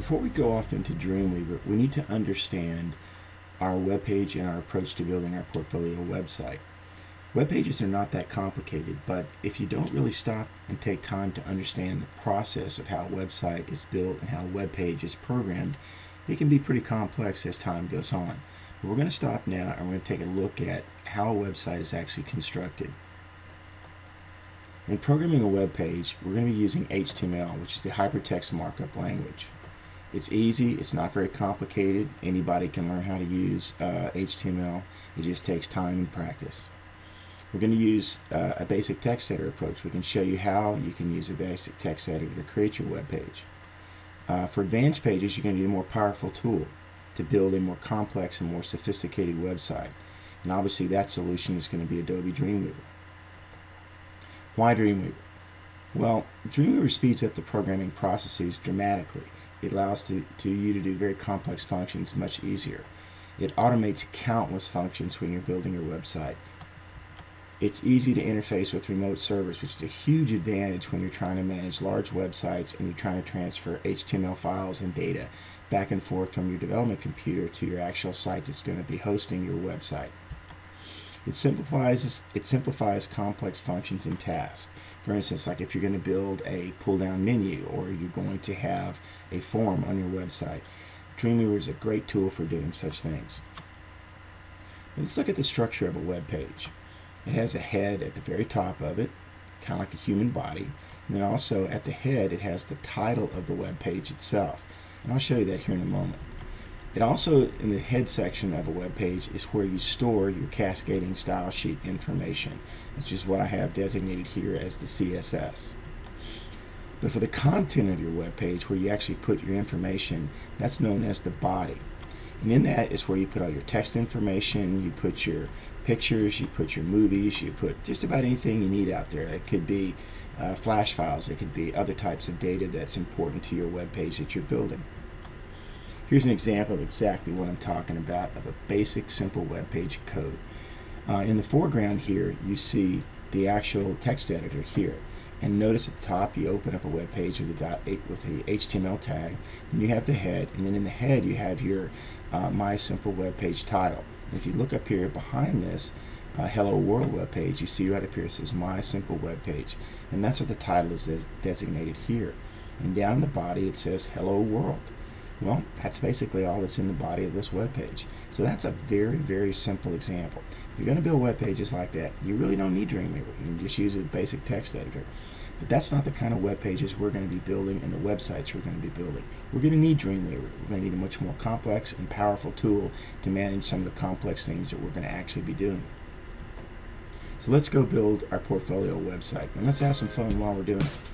before we go off into Dreamweaver, we need to understand our web page and our approach to building our portfolio website. Web pages are not that complicated, but if you don't really stop and take time to understand the process of how a website is built and how a web page is programmed, it can be pretty complex as time goes on. But we're going to stop now and we're going to take a look at how a website is actually constructed. In programming a web page, we're going to be using HTML, which is the hypertext markup language. It's easy, it's not very complicated, anybody can learn how to use HTML, it just takes time and practice. We're going to use a basic text editor approach. We can show you how you can use a basic text editor to create your web page. For advanced pages, you're going to need a more powerful tool to build a more complex and more sophisticated website. And obviously that solution is going to be Adobe Dreamweaver. Why Dreamweaver? Well, Dreamweaver speeds up the programming processes dramatically. It allows you to do very complex functions much easier. It automates countless functions when you're building your website. It's easy to interface with remote servers, which is a huge advantage when you're trying to manage large websites and you're trying to transfer HTML files and data back and forth from your development computer to your actual site that's going to be hosting your website. It simplifies complex functions and tasks. For instance, like if you're going to build a pull-down menu or you're going to have a form on your website, Dreamweaver is a great tool for doing such things. Let's look at the structure of a web page. It has a head at the very top of it, kind of like a human body, and then also at the head it has the title of the web page itself, and I'll show you that here in a moment. It also, in the head section of a web page, is where you store your cascading style sheet information, which is what I have designated here as the CSS. But for the content of your web page, where you actually put your information, that's known as the body. And in that is where you put all your text information, you put your pictures, you put your movies, you put just about anything you need out there. It could be flash files, it could be other types of data that's important to your web page that you're building. Here's an example of exactly what I'm talking about of a basic, simple web page code. In the foreground here, you see the actual text editor here. And notice at the top, you open up a web page with the HTML tag, and you have the head, and then in the head you have your My Simple Web Page title. And if you look up here behind this Hello World web page, you see right up here it says My Simple Web Page, and that's what the title is designated here. And down in the body it says Hello World. Well, that's basically all that's in the body of this web page. So that's a very, very simple example. If you're going to build web pages like that, you really don't need Dreamweaver. You can just use a basic text editor. But that's not the kind of web pages we're going to be building and the websites we're going to be building. We're going to need Dreamweaver. We're going to need a much more complex and powerful tool to manage some of the complex things that we're going to actually be doing. So let's go build our portfolio website, and let's have some fun while we're doing it.